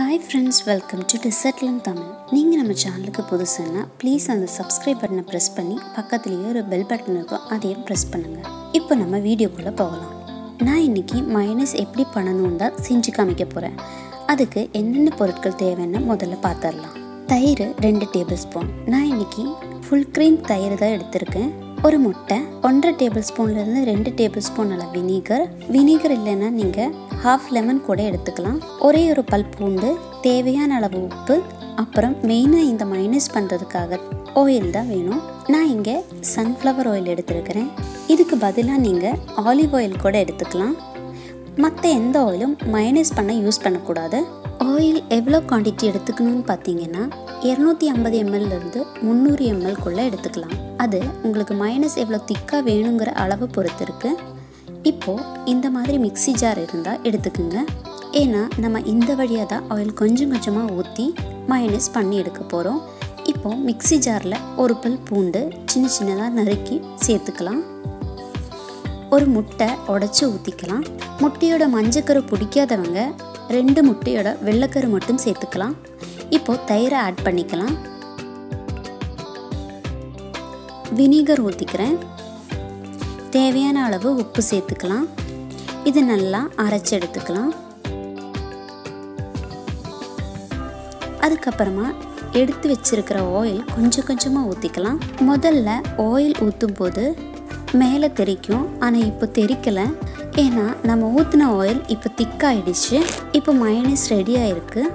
Hi friends, welcome to Dessertland Tamil. நீங்கள் நம்ம சேனலுக்கு புதுசுன்னா ப்ளீஸ் அந்த சப்ஸ்கிரைப் பட்டனை பிரஸ் பண்ணி பக்கத்துலயே ஒரு பெல் பட்டன் இருக்கும், அதையும் பிரஸ் பண்ணுங்க. இப்போ நம்ம வீடியோக்குள்ள போகலாம். நான் இன்னைக்கு மயோனைஸ் எப்படி பண்ணணும்னு தான் செஞ்சு காமிக்க போறேன். அதுக்கு என்னென்ன பொருட்கள் தேவைன்னு முதல்ல பார்த்துறலாம். தயிர் 2 டேபிள்ஸ்பூன். நான் இன்னைக்கு ஃபுல் க்ரீம் தயிர் தான் எடுத்துர்க்கேன். और मुट्टे 1.5 टेबलस्पूनல இருந்து 2 टेबलस्पून அளவு வினிகர் இல்லனா நீங்க 1/2 லெமன் கூட எடுத்துக்கலாம். ஒரே ஒரு பல் பூண்டு, தேவையான அளவு உப்பு, அப்புறம் மெயினா இந்த மைனஸ் பண்றதுக்காக ஆயில் தான் வேணும். நான் இங்க சன்ஃப்ளவர் ஆயில் எடுத்துக்கறேன். இதுக்கு பதிலா நீங்க ஆலிவ் ஆயில் கூட எடுத்துக்கலாம். மத்த எந்த ஆயிலும் மைனஸ் பண்ண யூஸ் பண்ண கூடாது. ஆயில் எவ்வளவு குவாண்டிட்டி எடுத்துக்கணும்னு பாத்தீங்கன்னா 250 ml இருந்து 300 ml குள்ள எடுத்துக்கலாம். அது உங்களுக்கு மயோனைஸ் எவ்வளவு திக்கா வேணும்ங்கற அளவு பொறுத்து இருக்கு. இப்போ இந்த மாதிரி மிக்ஸி ஜார் இருந்தா எடுத்துக்கங்க. ஏனா நம்ம இந்த வழியா தான் ஆயில் கொஞ்சம் கொஞ்சமா ஊத்தி மயோனைஸ் பண்ணி எடுக்க போறோம். இப்போ மிக்ஸி ஜார்ல ஒரு பல் பூண்டு சின்ன சின்னதா நறுக்கி சேர்த்துக்கலாம். ஒரு முட்டை உடைச்சு ஊத்திக்கலாம். முட்டையோட மஞ்சக்கரு பிடிக்காதவங்க 2 முட்டையோட வெள்ளக்கரு மட்டும் சேர்த்துக்கலாம். இப்போ தயிரை ஆட் பண்ணிக்கலாம். வினிகர் ஊற்றிக்கிறேன். தேவையான அளவு உப்பு சேர்த்துக்கலாம். இது நல்லா அரைச்சி எடுத்துக்கலாம். அதுக்கப்புறமா எடுத்து வச்சிருக்கிற ஆயில் கொஞ்சம் கொஞ்சமாக ஊற்றிக்கலாம். முதல்ல ஆயில் ஊற்றும் போது மேலே தெரிக்கும், ஆனால் இப்போ தெரிக்கலை. ஏன்னா நம்ம ஊற்றின ஆயில் இப்போ திக்காயிடுச்சு. இப்போ மயோனைஸ் ரெடியாக இருக்குது.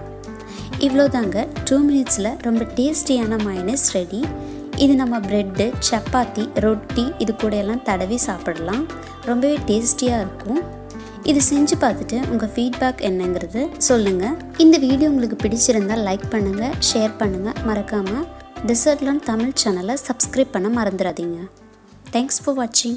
इवलो दांग 2 मिनट्स रोम टेस्टियान मयोनेस रेडी. इदु नम्म ब्रेड चपाती रोटी इदु कूडे एल्लाम तडवी साप्पिडलाम. रोम्बवे टेस्टिया इरुक्कुम. इदु सेंजु पार्त्तुट्टु उंगा फीडबैक एन्नंगरदु सोल्लुंगा. इंद वीडियो उंगलुक्कु पिडिचिरुंदा लाइक पन्नुंगा, शेयर पन्नुंगा. मरक्कामा Dessertland Tamil channel-ஐ subscribe பண்ண மறந்துடாதீங்க. Thanks for watching.